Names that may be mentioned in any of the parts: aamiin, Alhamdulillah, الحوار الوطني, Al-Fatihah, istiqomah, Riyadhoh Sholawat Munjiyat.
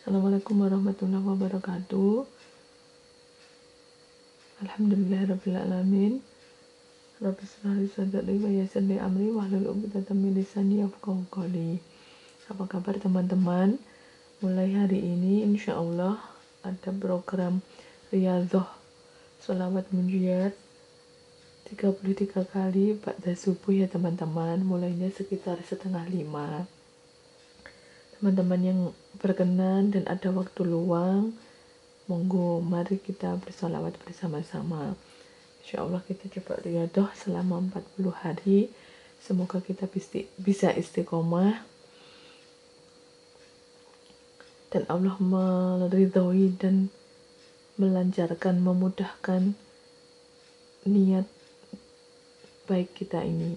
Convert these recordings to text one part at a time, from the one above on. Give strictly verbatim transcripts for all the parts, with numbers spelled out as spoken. Assalamualaikum warahmatullahi wabarakatuh. Alhamdulillahirrabbilalamin. Rabbi syrahli sadri wa yassir li amri wahlul 'uqdatam min lisani yafqahu qawli. Apa kabar teman-teman? Mulai hari ini insyaallah ada program Riyadhoh Sholawat Munjiyat tiga puluh tiga kali pada subuh ya teman-teman. Mulainya sekitar setengah lima. Teman-teman yang berkenan dan ada waktu luang, monggo mari kita bersolawat bersama-sama. Insya Allah kita coba riyadhoh selama empat puluh hari. Semoga kita bisa istiqomah dan Allah meridhoi dan melancarkan, memudahkan niat baik kita ini.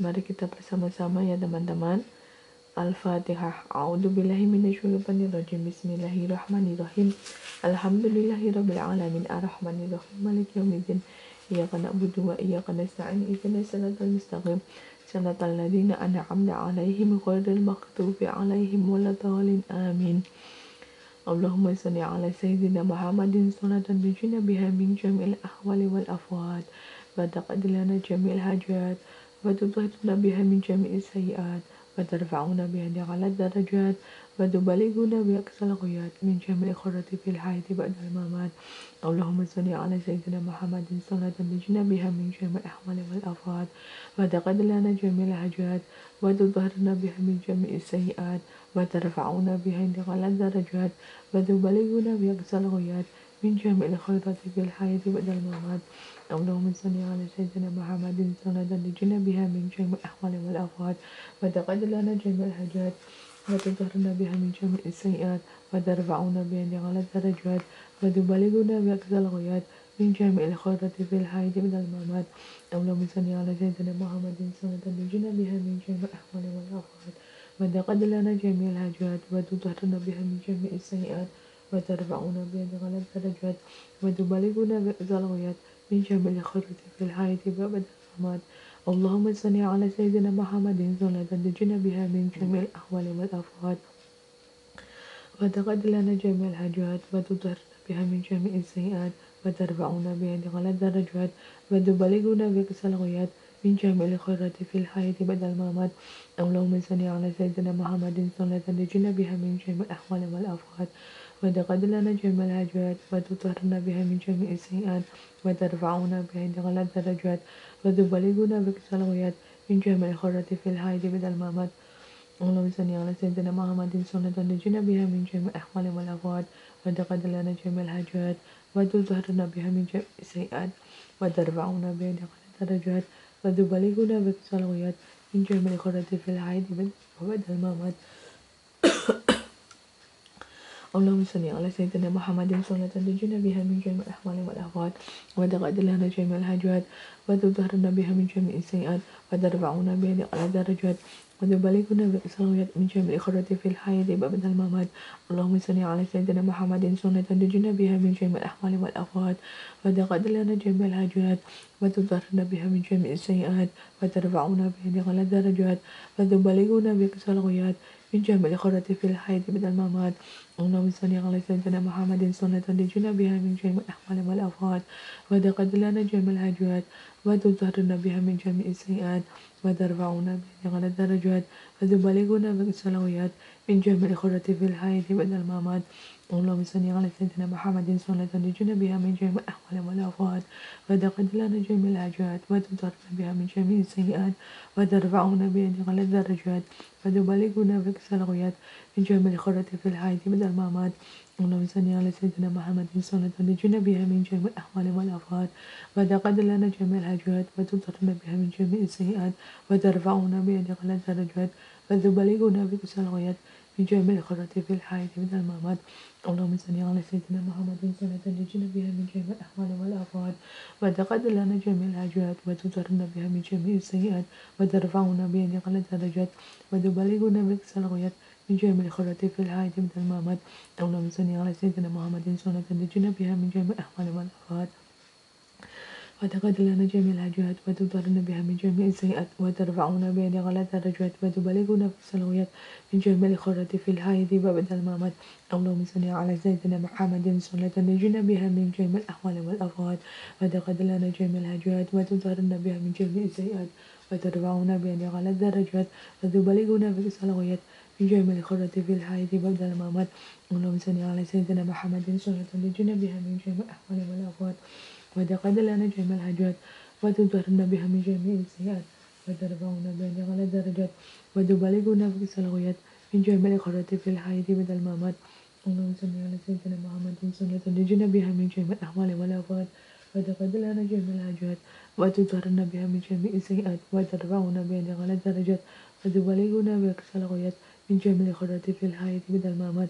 Mari kita bersama-sama ya teman-teman. Al-Fatihah. A'udzu billahi minasyaitonir rajim. Bismillahirrahmanirrahim. Alhamdulillahirabbil alamin arrahmanir rahim maliki yaumiddin. Iyyaka na'budu wa iyyaka nasta'in. Ihdinas siratal mustaqim. Siratal ladzina an'amta 'alaihim ghairil maghdubi 'alaihim waladdallin. Amin. Allahumma shalli 'ala sayyidina Muhammadin salatan bijna biha min jamil ahwali wal afwad. Wa taqaddilana jamil hajat. Wa tudhhibna biha min jamil sayyi'at. وترفعون بها على الدرجات وتبلغنا بأقصى الغايات من جميع خيرات في الحياة بعد الممات اللهم صل على سيدنا محمد صلاة تنجينا بها من جميع الأحوال والآفات وتقضي لنا جميع الحاجات وتطهرنا بها من جميع السيئات وترفعنا بها على الدرجات وتبلغنا بأقصى الغايات من جميع الخيرات في الحياة بعد الممات اللهم صل على سيدنا محمد صلاة تنجينا بها من جميع الأحوال والآفات وتقضي لنا جميع الحاجات وتطهرنا بها من جميع السيئات وترفعنا بها على الدرجات وتبلغنا بأقصى الغايات من جميع الخيرات في الحياة بعد الممات اللهم صل على سيدنا محمد صلاة تنجينا بها من جميع الأحوال والآفات وتقضي لنا جميع الحاجات وتطهرنا بها من جميع السيئات وترفعنا بها على الدرجات وتبلغنا بأقصى الغايات من جميع الخيرات في الحياة بعد الممات اللهم صل على سيدنا محمد صلاة تنجينا بها من جميع الأحوال والآفات وتقضي لنا جميع الحاجات وتطهرنا بها من جميع السيئات وترفعنا بها على الدرجات وتبلغنا بأقصى الغايات من جميع الخيرات في الحياة بعد الممات اللهم صل على سيدنا محمد صلاة تنجينا بها من جميع الأحوال والآفات وتقضي لنا جميع الحاجات وتطهرنا بها من جميع السيئات وترفعنا بها على الدرجات وتبلغنا بأقصى الغايات من جميع الخيرات في الحياة بعد الممات اللهم صل على سيدنا محمد صلاة تنجينا بها من جميع الأحوال والآفات وتقضي لنا جميع الحاجات وتطهرنا بها من جميع السيئات وترفعنا بها على الدرجات وتبلغنا بأقصى الغايات من جميع الخيرات في الحياة بعد الممات اللهم صل على سيدنا محمد صلاة تنجينا بها من جميع الأحوال والآفات وتقضي لنا جميع الحاجات وتطهرنا بها من جميع السيئات وترفعنا بها على الدرجات وتبلغنا بأقصى الغايات من جميع الخيرات في الحياة بعد الممات اللهم صل على سيدنا محمد صلاة تنجينا بها من جميع الأحوال والآفات وتقضي لنا جميع الحاجات وتطهرنا بها من جميع السيئات وترفعنا بها على الدرجات وتبلغنا بأقصى الغايات من جميع الخيرات في الحياة بعد الممات اللهم صل على سيدنا محمد صلاة تنجينا بها من جميع الأحوال والآفات وتقضي لنا جميع الحاجات وتطهرنا بها من جميع السيئات وترفعنا بها على الدرجات وتبلغنا بأقصى الغايات من جميع الخيرات في الحياة بعد الممات اللهم صل على سيدنا محمد صلاة تنجينا بها من جميع الأحوال والآفات وتقضي لنا جميع الحاجات وتطهرنا بها من جميع السيئات وترفعنا بها على الدرجات وتبلغنا بأقصى الغايات من جميع الخيرات في الحياة بعد الممات اللهم صل على سيدنا محمد صلاة تنجينا بها من جميع الأحوال والآفات وتقضي لنا جميع الحاجات وتطهرنا بها من جميع السيئات وترفعنا بها على الدرجات وتبلغنا بأقصى الغايات من جميع الخيرات في الحياة بعد الممات اللهم صل على سيدنا محمد صلاة تنجينا بها من جميع الأحوال والآفات وتقضي لنا جميع الحاجات وتطهرنا بها من جميع السيئات وترفعنا بها على الدرجات وتبلغنا بأقصى الغايات من جميع الخيرات في الحياة بعد الممات اللهم صل على سيدنا محمد صلاة تنجينا بها من جميع الأحوال والآفات وتقدلن جميع الهجوات وتبرن بها من جميع السيئات وترفعون بيد غلات الرجوات وتبلغون في الصلوات من جميع الخرات في الحياة وبدل الممات اللهم صل على سيدنا محمد صلاة نجينا بها من جميع الأحوال والأفوات وتقدلن جميع الهجوات وتبرن بها من جميع السيئات وترفعون بيد غلات الرجوات وتبلغون في الصلوات من جميع الخرات في الحياة وبدل الممات اللهم صل على سيدنا محمد صلاة نجينا بها من جميع الأحوال والأفوات وتقدلن جميع الهجوات وتطهرنا بها من جميع السيئات وترفعنا بها على الدرجات وتبلغنا في الصلوات من جميع الخيرات في الحياة بدل الممات اللهم صل على سيدنا محمد صلاة نجينا بها من جميع الأحوال والآفات وتقدلن جميع الهجوات وتطهرنا بها من جميع السيئات وترفعنا بها على الدرجات وتبلغنا في الصلوات من جميع الخيرات في الحياة بدل الممات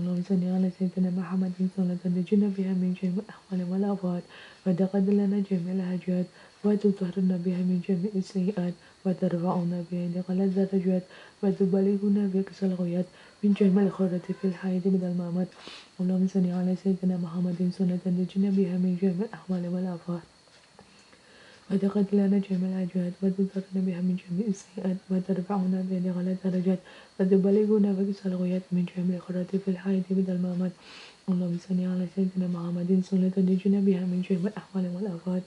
اللهم صل على سيدنا محمد صلاة نجينا بها من جميع الأحوال والآفات وتقدلن جميع الهجوات وتطهرنا بها من جميع السيئات وترفعنا بها على الدرجات وتبلغنا بك الصلوات من جميع الخيرات في الحياة بدل الممات اللهم صل على سيدنا محمد صلاة نجينا بها من جميع الأحوال والآفات وتقدلن جميع الهجوات وتطهرنا بها من جميع السيئات وترفعنا بها على الدرجات وتبلغنا بك الصلوات من جميع الخيرات في الحياة بدل الممات اللهم صل على سيدنا محمد صلاة نجينا بها من جميع الأحوال والآفات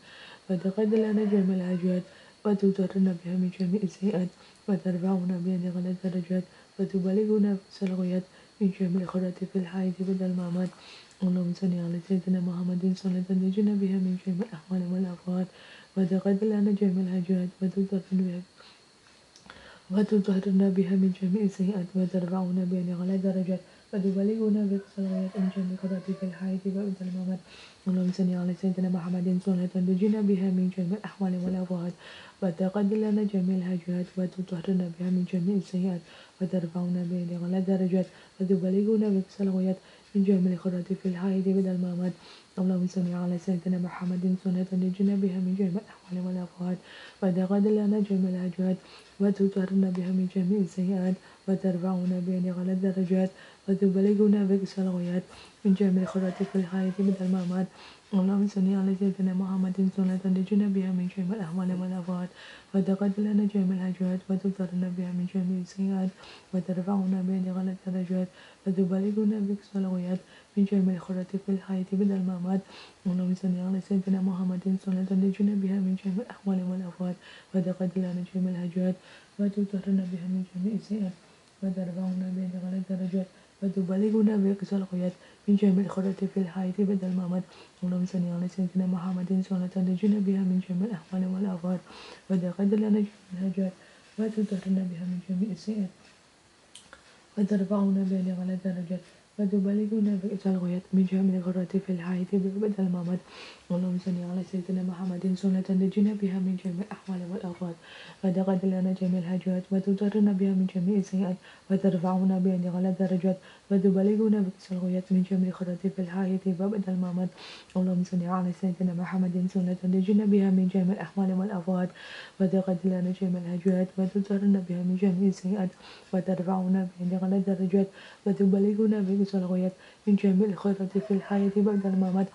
وتقدلن جميع الهجوات وتطهرنا بها من جميع السيئات وترفعنا بها على الدرجات وتبلغنا بك الصلوات من جميع الخيرات في الحياة بدل الممات اللهم صل على سيدنا محمد صلاة نجينا بها من جميع الأحوال والآفات وتقدلن جميع الهجوات وتطهرنا بها من جميع السيئات وترفعنا بها على الدرجات وتبلغنا بك الصلوات من جميع الخيرات في الحياة وبدل الممات اللهم صل على سيدنا محمد صلاة نجينا بها من جميع الأحوال والآفات وتقدلن جميع الهجوات وتطهرنا بها من جميع السيئات وترفعنا بها على الدرجات وتبلغنا بك الصلوات من جميع الخيرات في الحياة بدل الممات اللهم صل على سيدنا محمد صلاة نجينا بها من جميع الأحوال والآفات وتقدلن جميع الهجوات وتطهرنا بها من جميع السيئات وترفعنا بها على الدرجات وتبلغنا بك الصلوات من جميع الخيرات في الحياة بدل الممات اللهم صل على سيدنا محمد صلاة نجينا بها من جميع الأحوال والآفات وتقدلن جميع الهجوات وتطهرنا بها من جميع السيئات وترفعنا بها على الدرجات وتبلغنا بك الصلوات من جميع الخيرات في الحياة بدل الممات اللهم صل على سيدنا محمد صلاة نجينا بها من جميع الأحوال والآفات وتقدلن جميع الهجوات وتطهرنا بها من جميع السيئات وترفعنا بها على الدرجات وتبلغنا بك الصلوات من جميع الخيرات في الحياة بدل الممات اللهم صل على سيدنا محمد صلاة نجينا بها من جميع الأحوال والآفات وتقدلن جميع الهجوات وتطهرنا بها من جميع السيئات وترفعنا بها على الدرجات وتبلغنا بالصلوات من جميع الخيرات في الحياة بدل الممات اللهم صل على سيدنا محمد صلاة نجينا بها من جميع الأحوال والآفات وتقدلن جميع الهجوات وتطهرنا بها من جميع السيئات وترفعنا بها على الدرجات وتبلغنا بالصلوات من جميع الخيرات في الحياة بدل الممات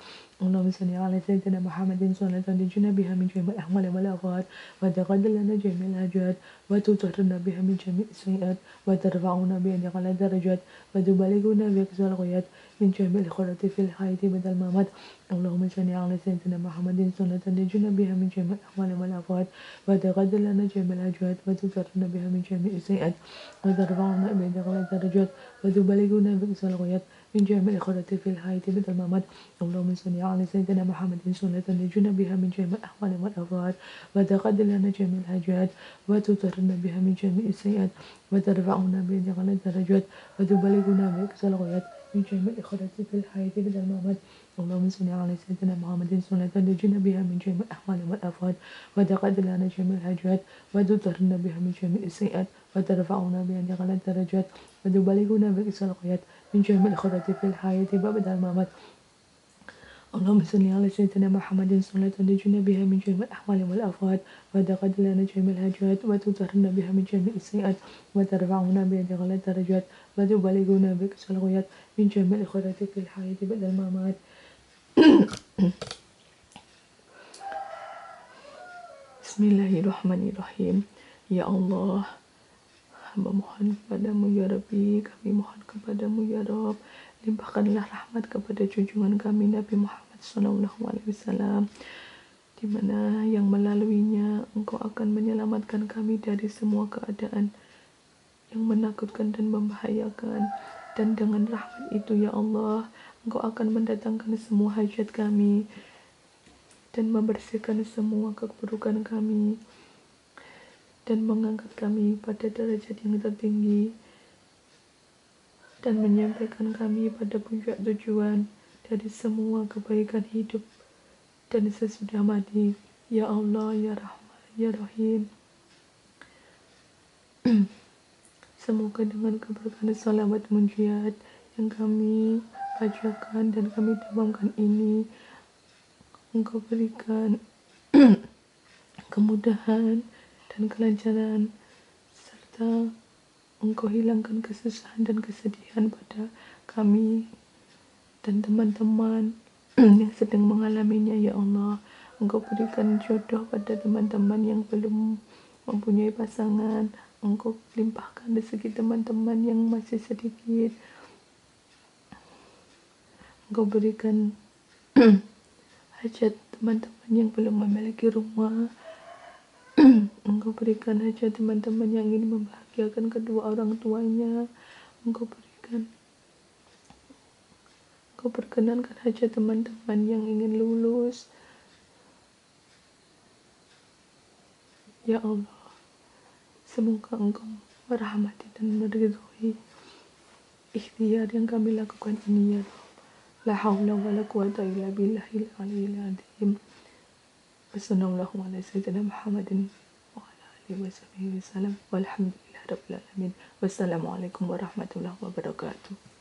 اللهم صل على سيدنا محمد صلاة نجينا بها من جميع الأحوال والآفات وتقدلن جميع الهجوات وتطهرنا بها من جميع السيئات وترفعنا بها على الدرجات وتبلغنا بالصلوات من جميع الخيرات في الحياة بعد الممات اللهم صل على سيدنا محمد صلاة نجينا بها من جميع الأحوال والآفات وتقدلن جميع الهجوات وتطهرنا بها من جميع السيئات وترفعنا بها على الدرجات وتبلغنا بك الصلوات من جميع الخيرات في الحياة بعد الممات اللهم صل على سيدنا محمد صلاة نجينا بها من جميع الأحوال والآفات وتقدلن جميع الهجوات وتطهرنا بها من جميع السيئات وترفعنا بها على الدرجات وتبلغنا بك الصلوات من جميع الخيرات في الحياة بدل الممات اللهم صل على سيدنا محمد صلاة نجينا بها من جميع الأحوال والآفات وتقدلن جميع الهجوات وتطهرنا بها من جميع السيئات وترفعنا بها على الدرجات وتبلغنا بك الصلوات من جميع الخيرات في الحياة بدل الممات اللهم صل على سيدنا محمد صلاة نجينا بها من جميع الأحوال والآفات وتقدلن جميع الهجوات وتطهرنا بها من جميع السيئات وترفعنا بها على الدرجات وتبلغنا بك الصلوات من جميع الخيرات في الحياة بدل الممات اللهم صل على سيدنا محمد صلاة نجينا بها من جميع الأحوال والآفات وتقدلن جميع الهجوات وتطهرنا بها من جميع السيئات وترفعنا بها على الدرجات وتبلغنا بك الصلوات من جميع الخيرات في الحياة بدل الممات Bismillahirrahmanirrahim. Ya Allah, hamba mohon kepadamu ya Rabbi, kami mohon kepadamu ya Rabb, limpahkanlah rahmat kepada junjungan kami Nabi Muhammad shallallahu alaihi wasallam, di mana yang melaluinya Engkau akan menyelamatkan kami dari semua keadaan yang menakutkan dan membahayakan. Dan dengan rahmat itu ya Allah, Engkau akan mendatangkan semua hajat kami dan membersihkan semua keburukan kami dan mengangkat kami pada derajat yang tertinggi dan menyampaikan kami pada puncak tujuan dari semua kebaikan hidup dan sesudah mati. Ya Allah, Ya Rahman, Ya Rahim. Semoga dengan keberkahan sholawat munjiyat yang kami bacakan dan kami dambakan ini, Engkau berikan kemudahan dan kelancaran, serta Engkau hilangkan kesusahan dan kesedihan pada kami dan teman-teman yang sedang mengalaminya ya Allah. Engkau berikan jodoh pada teman-teman yang belum mempunyai pasangan. Engkau limpahkan rezeki teman-teman yang masih sedikit. Engkau berikan hajat teman-teman yang belum memiliki rumah. Engkau berikan hajat teman-teman yang ingin membahagiakan kedua orang tuanya. Engkau berikan Engkau perkenankan hajat teman-teman yang ingin lulus. Ya Allah, semoga Engkau merahmati dan meridhoi ikhtiar yang kami lakukan ini ya Allah. La hawla wa la quwata illa billahil aliyyil azim. Wassallallahu ala sayyidina Muhammadin wa ala alihi washabihi wasallam. Walhamdulillahi rabbil alamin. Wassalamualaikum warahmatullahi wabarakatuh.